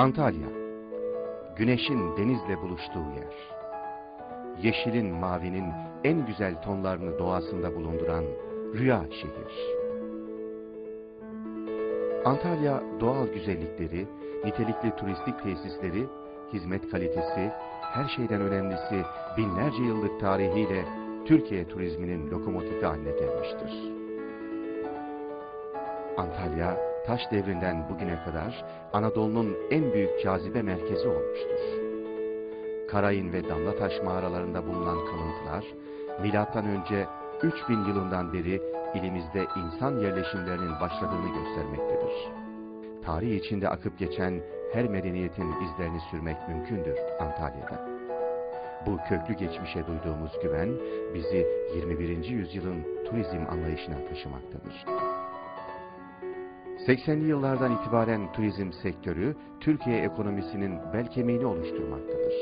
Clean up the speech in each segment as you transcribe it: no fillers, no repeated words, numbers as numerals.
Antalya, güneşin denizle buluştuğu yer. Yeşilin, mavinin en güzel tonlarını doğasında bulunduran rüya şehir. Antalya doğal güzellikleri, nitelikli turistik tesisleri, hizmet kalitesi, her şeyden önemlisi binlerce yıllık tarihiyle Türkiye turizminin lokomotifi haline gelmiştir. Antalya, Taş devrinden bugüne kadar Anadolu'nun en büyük cazibe merkezi olmuştur. Karain ve Damla Taş mağaralarında bulunan kalıntılar, M.Ö. 3000 yılından beri ilimizde insan yerleşimlerinin başladığını göstermektedir. Tarih içinde akıp geçen her medeniyetin izlerini sürmek mümkündür Antalya'da. Bu köklü geçmişe duyduğumuz güven bizi 21. yüzyılın turizm anlayışına taşımaktadır. 80'li yıllardan itibaren turizm sektörü Türkiye ekonomisinin bel kemiğini oluşturmaktadır.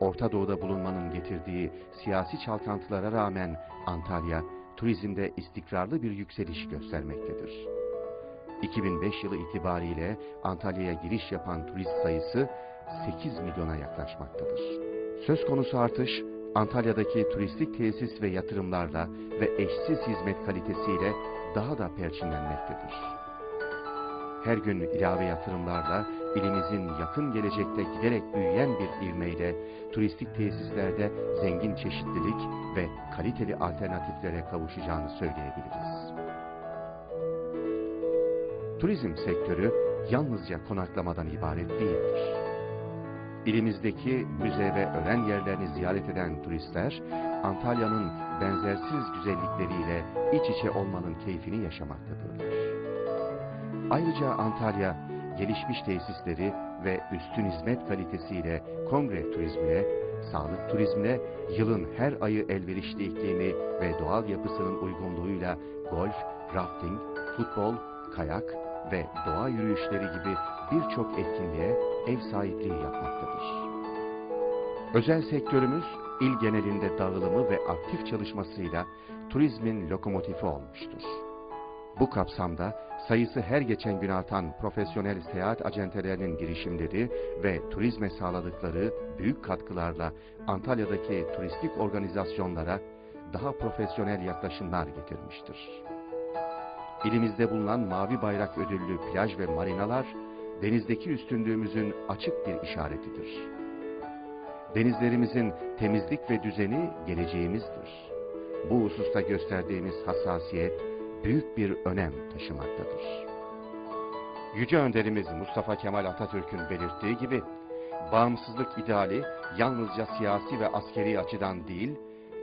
Orta Doğu'da bulunmanın getirdiği siyasi çalkantılara rağmen Antalya, turizmde istikrarlı bir yükseliş göstermektedir. 2005 yılı itibariyle Antalya'ya giriş yapan turist sayısı 8 milyona yaklaşmaktadır. Söz konusu artış, Antalya'daki turistik tesis ve yatırımlarla ve eşsiz hizmet kalitesiyle daha da perçinlenmektedir. Her gün ilave yatırımlarla ilimizin yakın gelecekte giderek büyüyen bir ivmeyle turistik tesislerde zengin çeşitlilik ve kaliteli alternatiflere kavuşacağını söyleyebiliriz. Turizm sektörü yalnızca konaklamadan ibaret değildir. İlimizdeki müze ve öğren yerlerini ziyaret eden turistler, Antalya'nın benzersiz güzellikleriyle iç içe olmanın keyfini yaşamaktadırlar. Ayrıca Antalya, gelişmiş tesisleri ve üstün hizmet kalitesiyle kongre turizmine, sağlık turizmine, yılın her ayı elverişli iklimi ve doğal yapısının uygunluğuyla golf, rafting, futbol, kayak ve doğa yürüyüşleri gibi birçok etkinliğe ev sahipliği yapmaktadır. Özel sektörümüz il genelinde dağılımı ve aktif çalışmasıyla turizmin lokomotifi olmuştur. Bu kapsamda sayısı her geçen gün artan profesyonel seyahat acentelerinin girişimleri ve turizme sağladıkları büyük katkılarla Antalya'daki turistik organizasyonlara daha profesyonel yaklaşımlar getirmiştir. İlimizde bulunan Mavi Bayrak ödüllü plaj ve marinalar, denizdeki üstünlüğümüzün açık bir işaretidir. Denizlerimizin temizlik ve düzeni geleceğimizdir. Bu hususta gösterdiğimiz hassasiyet büyük bir önem taşımaktadır. Yüce önderimiz Mustafa Kemal Atatürk'ün belirttiği gibi, bağımsızlık ideali yalnızca siyasi ve askeri açıdan değil,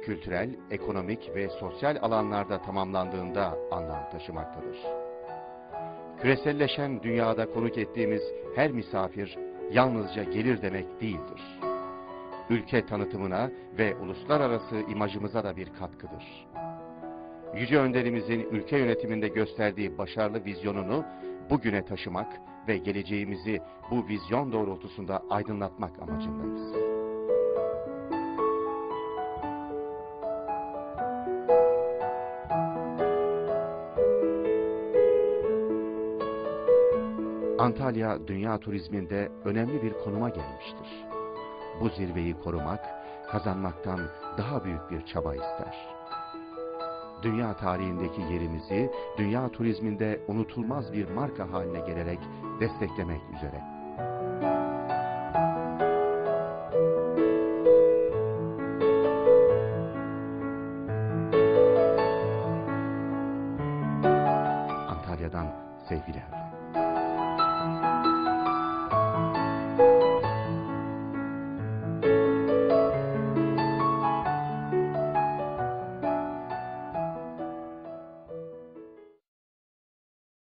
kültürel, ekonomik ve sosyal alanlarda tamamlandığında anlam taşımaktadır. Küreselleşen dünyada konuk ettiğimiz her misafir yalnızca gelir demek değildir. Ülke tanıtımına ve uluslararası imajımıza da bir katkıdır. Yüce önderimizin ülke yönetiminde gösterdiği başarılı vizyonunu bugüne taşımak ve geleceğimizi bu vizyon doğrultusunda aydınlatmak amacındayız. Antalya, dünya turizminde önemli bir konuma gelmiştir. Bu zirveyi korumak, kazanmaktan daha büyük bir çaba ister. Dünya tarihindeki yerimizi, dünya turizminde unutulmaz bir marka haline gelerek desteklemek üzere.